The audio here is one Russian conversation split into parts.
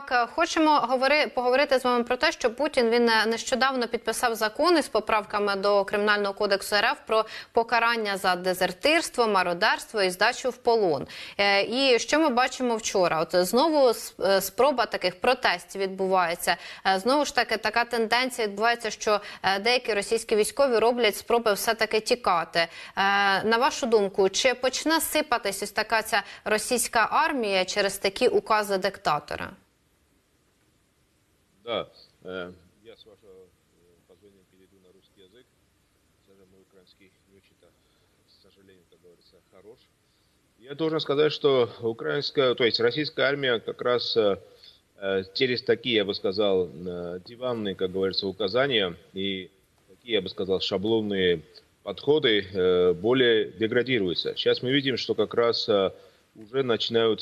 Так, хочемо поговорити з вами про те, що Путін, він нещодавно підписав закон із поправками до Кримінального кодексу РФ про покарання за дезертирство, мародерство і здачу в полон. І що ми бачимо вчора? От знову спроба таких протестів відбувається. Знову ж таки, така тенденція відбувається, що деякі російські військові роблять спроби все-таки тікати. На вашу думку, чи почне сипатись ось така ця російська армія через такі укази диктатора? Да, я с вашего позволения перейду на русский язык, даже мой украинский не очень-то, к сожалению, как говорится, хорош. Я должен сказать, что украинская, то есть российская армия как раз через такие, я бы сказал, диванные, как говорится, указания и такие, я бы сказал, шаблонные подходы более деградируются. Сейчас мы видим, что как раз уже начинают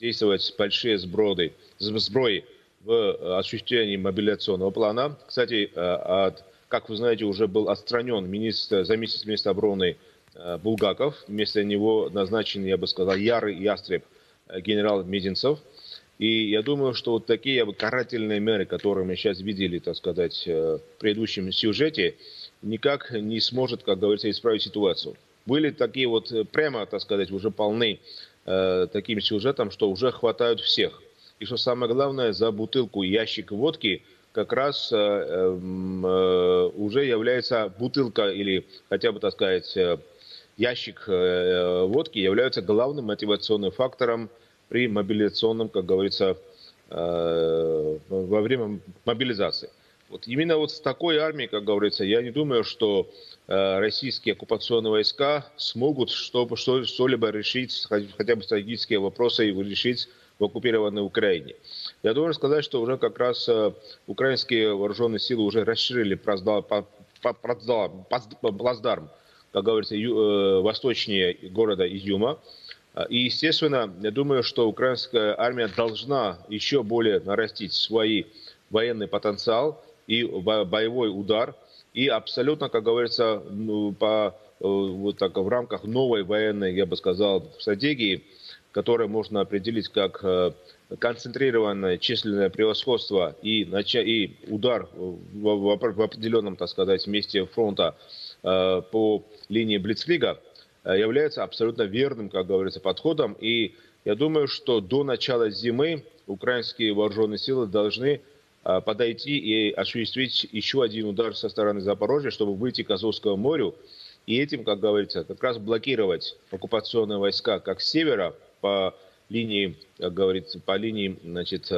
действовать большие сброи в осуществлении мобилизационного плана. Кстати, как вы знаете, уже был отстранен заместитель министра обороны Булгаков. Вместо него назначен, я бы сказал, ярый ястреб генерал Меденцев. И я думаю, что вот такие карательные меры, которые мы сейчас видели, так сказать, в предыдущем сюжете, никак не сможет, как говорится, исправить ситуацию. Были такие вот прямо, так сказать, уже полны таким сюжетом, что уже хватают всех. И что самое главное, за бутылку, ящик водки как раз уже является бутылка или хотя бы, так сказать, ящик водки является главным мотивационным фактором при мобилизационном, как говорится, во время мобилизации. Вот именно вот с такой армией, как говорится, я не думаю, что российские оккупационные войска смогут что-либо решить, хотя бы стратегические вопросы решить в оккупированной Украине. Я должен сказать, что уже как раз украинские вооруженные силы уже расширили плацдарм, как говорится, восточнее города Изюма. И, естественно, я думаю, что украинская армия должна еще более нарастить свой военный потенциал и боевой удар, и абсолютно, как говорится, вот так, в рамках новой военной, я бы сказал, стратегии, которую можно определить как концентрированное численное превосходство и удар в определенном, так сказать, месте фронта по линии Блицлига, является абсолютно верным, как говорится, подходом. И я думаю, что до начала зимы украинские вооруженные силы должны подойти и осуществить еще один удар со стороны Запорожья, чтобы выйти к Азовскому морю. И этим, как говорится, как раз блокировать оккупационные войска как с севера по линии, как говорится, по линии, значит,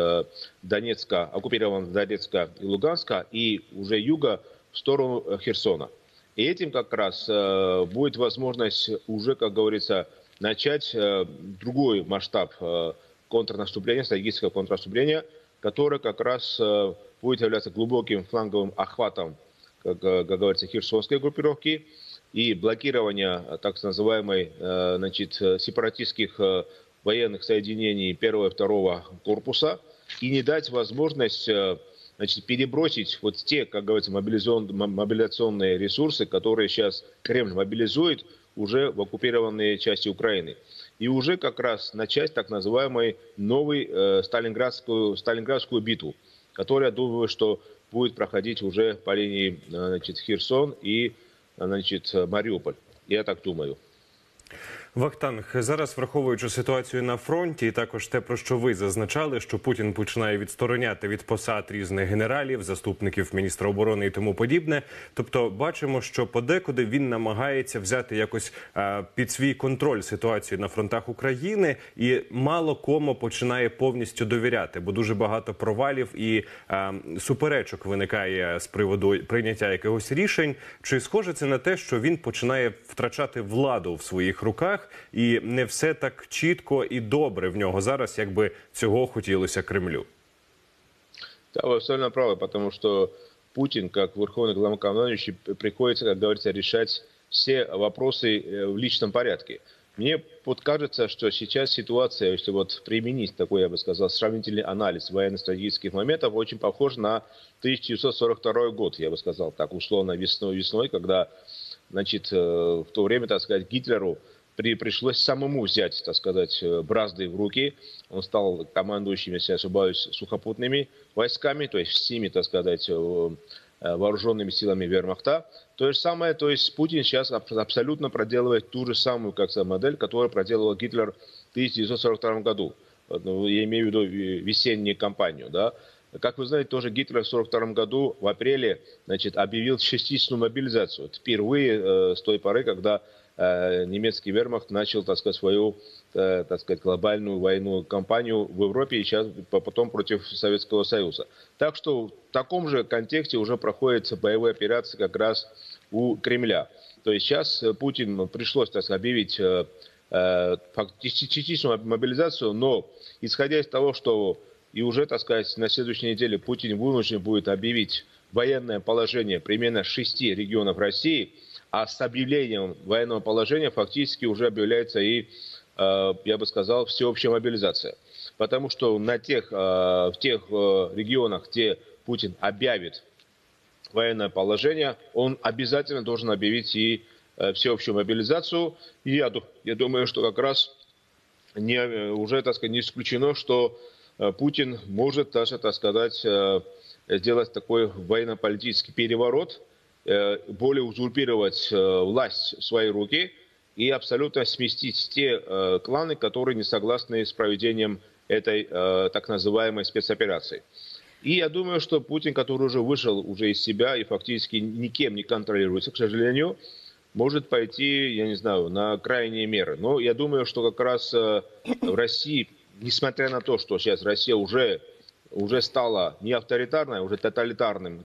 Донецка, оккупированного Донецка и Луганска, и уже юга в сторону Херсона. И этим как раз будет возможность уже, как говорится, начать другой масштаб контрнаступления, стратегического контрнаступления, которое как раз будет являться глубоким фланговым охватом, как говорится, херсонской группировки и блокирование так называемой, значит, сепаратистских военных соединений 1-го и 2-го корпуса и не дать возможность, значит, перебросить вот те, как говорится, мобилизационные ресурсы, которые сейчас Кремль мобилизует уже в оккупированные части Украины. И уже как раз начать так называемую новую сталинградскую битву, которая, думаю, что будет проходить уже по линии, значит, Херсон и, значит, Маріуполь. Я так думаю. Вахтанг, зараз, враховуючи ситуацію на фронті і також те, про що ви зазначали, що Путін починає відстороняти від посад різних генералів, заступників міністра оборони і тому подібне, тобто бачимо, що подекуди він намагається взяти якось під свій контроль ситуацію на фронтах України і мало кому починає повністю довіряти, бо дуже багато провалів і суперечок виникає з приводу прийняття якогось рішень. Чи схоже це на те, що він починає втрачати владу в своїх руках? І не все так чітко і добре в нього зараз, як би цього хотілося Кремлю. Да, вы абсолютно правы, потому что Путин, как верховный главнокомандующий, приходится, как говорится, решать все вопросы в личном порядке. Мне вот кажется, что сейчас ситуация, если вот применить такой, я бы сказал, сравнительный анализ военно-стратегических моментов, очень похожа на 1942 год, я бы сказал, так условно весной, когда, значит, в то время, так сказать, Гитлеру пришлось самому взять, так сказать, бразды в руки. Он стал командующим, если я ошибаюсь, сухопутными войсками, то есть всеми, так сказать, вооруженными силами вермахта. То же самое, то есть Путин сейчас абсолютно проделывает ту же самую, как модель, которую проделывал Гитлер в 1942 году. Я имею в виду весеннюю кампанию, да. Как вы знаете, тоже Гитлер в 1942 году в апреле, значит, объявил частичную мобилизацию. Впервые с той поры, когда немецкий вермахт начал, так сказать, свою, так сказать, глобальную военную кампанию в Европе и сейчас потом против Советского Союза. Так что в таком же контексте уже проходят боевые операции как раз у Кремля. То есть сейчас Путин пришлось, так сказать, объявить частичную мобилизацию, но исходя из того, что и уже, так сказать, на следующей неделе Путин вынужден будет объявить военное положение примерно 6 регионов России, а с объявлением военного положения фактически уже объявляется и, я бы сказал, всеобщая мобилизация. Потому что в тех регионах, где Путин объявит военное положение, он обязательно должен объявить и всеобщую мобилизацию. И я думаю, что как раз уже, так сказать, не исключено, что Путин может даже, так сказать, сделать такой военно-политический переворот, более узурпировать власть в свои руки и абсолютно сместить те кланы, которые не согласны с проведением этой так называемой спецоперации. И я думаю, что Путин, который уже вышел из себя и фактически никем не контролируется, к сожалению, может пойти, я не знаю, на крайние меры. Но я думаю, что как раз в России, несмотря на то, что сейчас Россия уже стала не авторитарной, уже тоталитарным